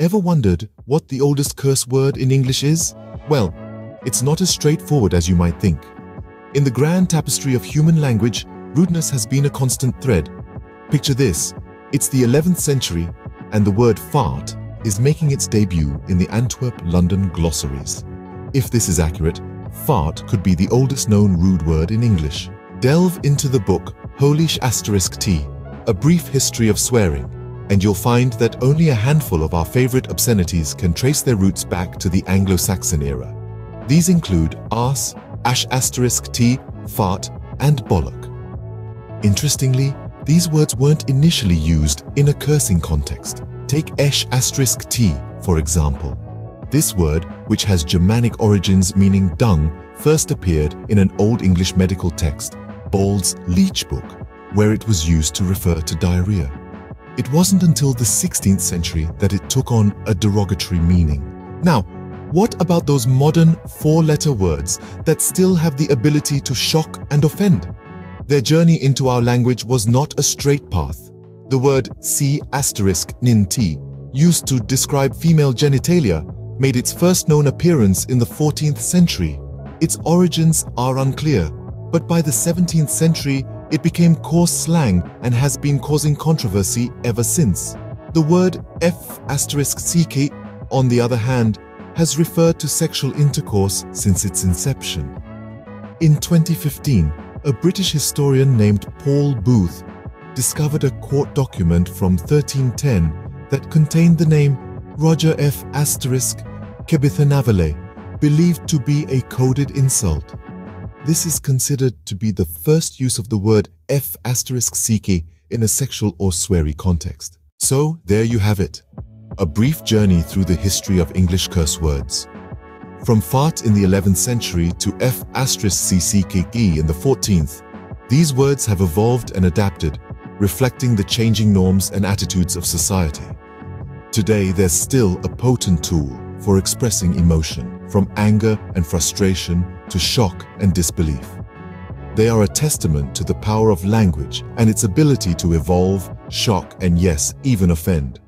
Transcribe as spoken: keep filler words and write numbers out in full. Ever wondered what the oldest curse word in English is? Well, it's not as straightforward as you might think. In the grand tapestry of human language, rudeness has been a constant thread. Picture this, it's the eleventh century, and the word fart is making its debut in the Antwerp-London Glossaries. If this is accurate, fart could be the oldest known rude word in English. Delve into the book Holy Sh*t: A Brief History of Swearing, and you'll find that only a handful of our favorite obscenities can trace their roots back to the Anglo-Saxon era. These include arse, ash asterisk t, fart, and bollock. Interestingly, these words weren't initially used in a cursing context. Take esh asterisk t, for example. This word, which has Germanic origins meaning dung, first appeared in an Old English medical text, Bald's Leechbook, where it was used to refer to diarrhea. It wasn't until the sixteenth century that it took on a derogatory meaning. Now, what about those modern four-letter words that still have the ability to shock and offend? Their journey into our language was not a straight path. The word c asterisk nin t, used to describe female genitalia, made its first known appearance in the fourteenth century. Its origins are unclear, but by the seventeenth century, it became coarse slang and has been causing controversy ever since. The word f asterisk ck, on the other hand, has referred to sexual intercourse since its inception. In twenty fifteen, a British historian named Paul Booth discovered a court document from thirteen ten that contained the name Roger F asterisk Fuckebythenavele, believed to be a coded insult. This is considered to be the first use of the word F asterisk ck in a sexual or sweary context. So there you have it, a brief journey through the history of English curse words. From fart in the eleventh century to F asterisk cck in the fourteenth, these words have evolved and adapted, reflecting the changing norms and attitudes of society. Today, they're still a potent tool for expressing emotion, from anger and frustration to shock and disbelief. They are a testament to the power of language and its ability to evolve, shock, and yes, even offend.